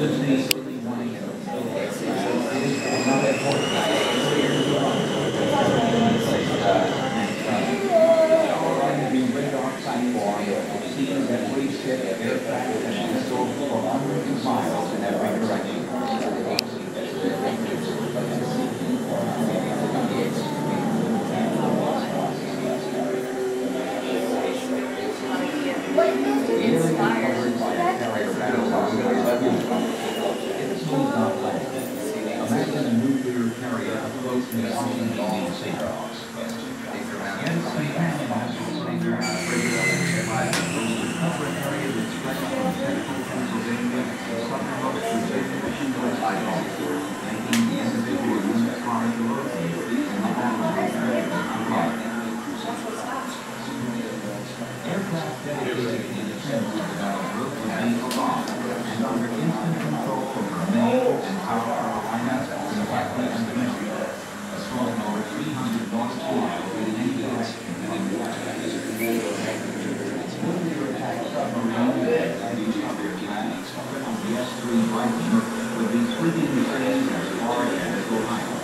With these 3D machines as far as Ohio.